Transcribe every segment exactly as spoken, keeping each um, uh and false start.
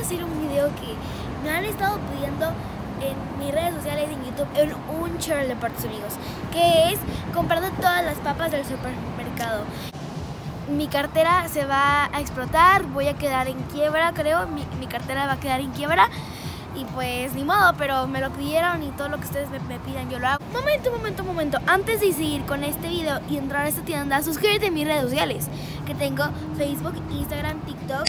hacer un video que me han estado pidiendo en mis redes sociales, en YouTube, en un channel de parte de sus amigos, que es comprando todas las papas del supermercado. Mi cartera se va a explotar, voy a quedar en quiebra, creo, mi, mi cartera va a quedar en quiebra. Y pues ni modo, pero me lo pidieron y todo lo que ustedes me, me pidan yo lo hago. Momento, momento, momento, antes de seguir con este video y entrar a esta tienda, suscríbete a mis redes sociales, que tengo Facebook, Instagram, TikTok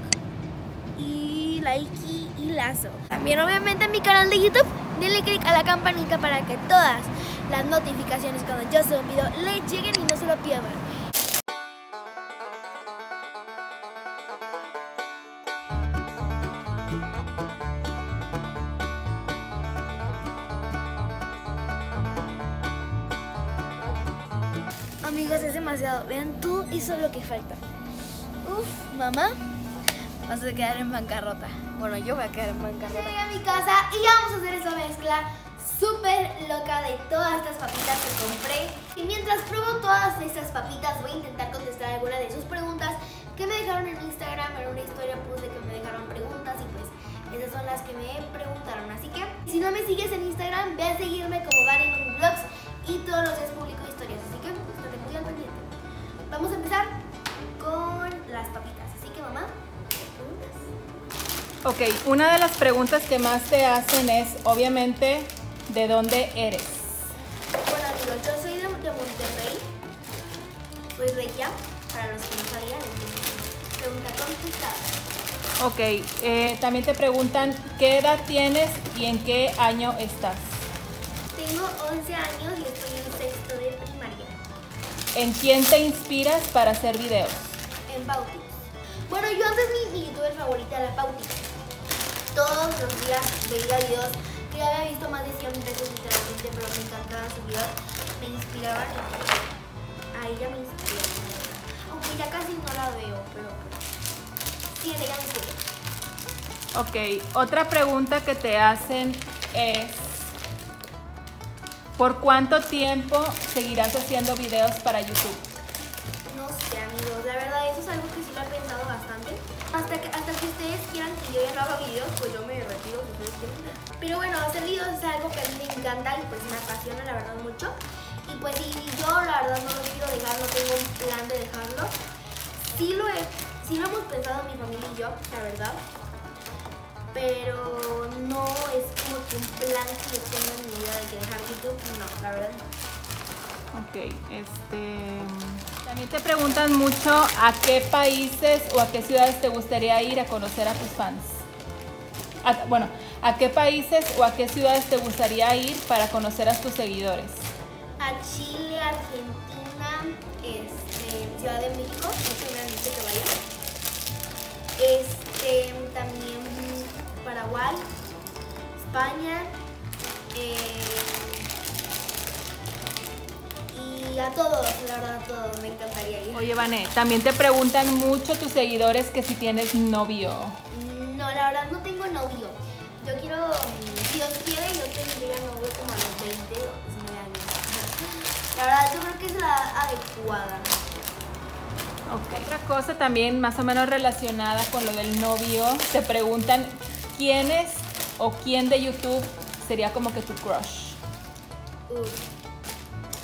y Likey y Lazo. También obviamente en mi canal de YouTube, denle click a la campanita para que todas las notificaciones cuando yo suba un video les lleguen y no se lo pierdan. Amigos, es demasiado. Vean tú, hizo lo que falta. Uf, mamá, vas a quedar en bancarrota. Bueno, yo voy a quedar en bancarrota. Llegué a mi casa y vamos a hacer esa mezcla súper loca de todas estas papitas que compré. Y mientras pruebo todas estas papitas, voy a intentar contestar algunas de sus preguntas que me dejaron en Instagram. En una historia puse que me dejaron preguntas y pues esas son las que me preguntaron. Así que, si no me sigues en Instagram, ve a seguirme como VaneymamiVlogs y todos los días publico historias. Así que, vamos a empezar con las papitas. Así que, mamá, ¿preguntas? Ok, una de las preguntas que más te hacen es, obviamente, ¿de dónde eres? Bueno, amigos, yo soy de, de Monterrey. Soy regia, para los que no sabían. Pregunta contestada. Ok, eh, también te preguntan, ¿qué edad tienes y en qué año estás? Tengo once años y estoy en sexto de primaria. ¿En quién te inspiras para hacer videos? En Pautix. Bueno, yo antes mi, mi youtuber favorita era Pautix. Todos los días veía videos que ya había visto más de cien veces literalmente, pero me encantaban sus videos. Me inspiraban. A ella me inspiró. Aunque ya casi no la veo, pero sí, ella me inspiró. Ok, otra pregunta que te hacen es, ¿por cuánto tiempo seguirás haciendo videos para YouTube? No sé, amigos, la verdad eso es algo que sí lo he pensado bastante. Hasta que, hasta que ustedes quieran que yo ya no haga videos, pues yo me retiro si ustedes quieren. Pero bueno, hacer videos es algo que a mí me encanta y pues me apasiona la verdad mucho. Y pues y yo la verdad no lo quiero dejar, no tengo un plan de dejarlo. Sí lo, he, sí lo hemos pensado mi familia y yo, la verdad. Pero no es como que un plan que yo tengo en mi vida de que dejar YouTube, no, la verdad no. Ok, este... También te preguntan mucho a qué países o a qué ciudades te gustaría ir a conocer a tus fans. A, bueno, a qué países o a qué ciudades te gustaría ir para conocer a tus seguidores. A Chile, Argentina, este, Ciudad de México, seguramente que vaya. Este, también... Paraguay, España, eh, y a todos, la verdad, a todos, me encantaría ir. Oye, Vane, también te preguntan mucho tus seguidores que si tienes novio. No, la verdad no tengo novio. Yo quiero, si Dios quiere, yo tendría novio como a los veinte o diecinueve años. La verdad, yo creo que es la adecuada. Ok. Otra cosa también más o menos relacionada con lo del novio, te preguntan... ¿Quién es o quién de YouTube sería como que tu crush? Uf.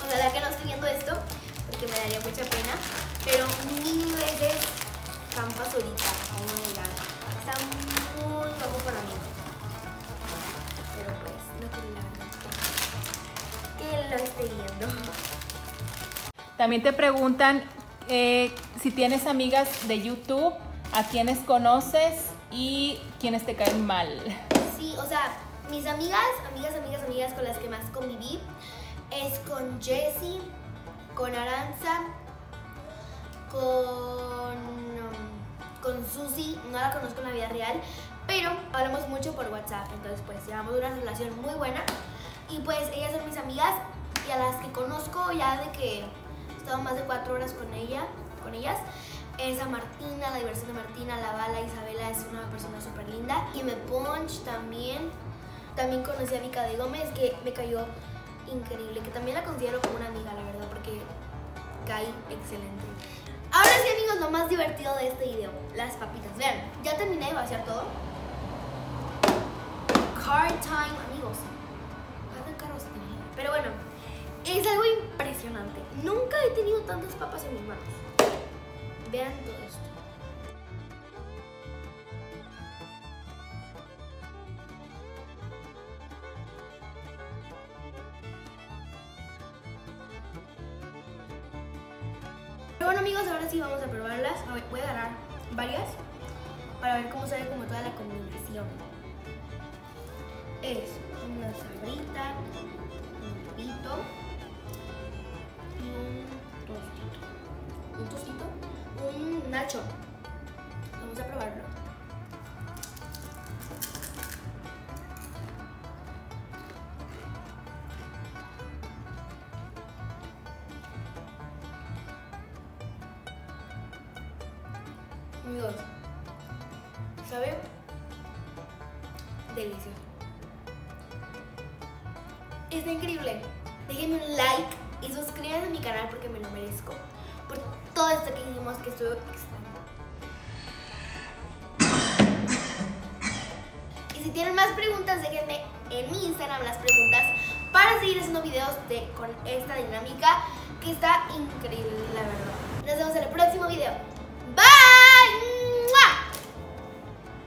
Ojalá que no esté viendo esto, porque me daría mucha pena. Pero mil veces Campo Azurita. Vamos a mirar. Está muy guapo para mí. Pero pues, no quiero la verdad. Que lo esté viendo. También te preguntan eh, si tienes amigas de YouTube, a quiénes conoces y quiénes te caen mal. Sí, o sea, mis amigas, amigas, amigas, amigas con las que más conviví es con Jessie, con Aranza, con con Susi, no la conozco en la vida real, pero hablamos mucho por WhatsApp, entonces pues llevamos una relación muy buena y pues ellas son mis amigas y a las que conozco ya de que he estado más de cuatro horas con ella, con ellas. Es a Martina, la diversión de Martina, la bala, Isabela es una persona súper linda. Y me punch también. También conocí a Mica de Gómez, que me cayó increíble. Que también la considero como una amiga, la verdad, porque caí excelente. Ahora sí, amigos, lo más divertido de este video, las papitas. Vean, ya terminé de vaciar todo. hard time, amigos. Pasan caros también. Pero bueno, es algo impresionante. Nunca he tenido tantas papas en mis manos. Vean todo esto. Pero bueno, amigos, ahora sí vamos a probarlas. Voy a agarrar varias para ver cómo sabe como toda la combinación. Es una sabrita, un dedito y un tostito. ¿Un tostito? Un nacho. Vamos a probarlo. Amigos, ¿sabe? Delicioso. Está increíble. Déjenme un like y suscríbanse a mi canal porque me lo merezco. Por todo esto que hicimos, que estuvo extraño. Y si tienen más preguntas, déjenme en mi Instagram las preguntas para seguir haciendo videos de, con esta dinámica que está increíble, la verdad. Nos vemos en el próximo video. Bye!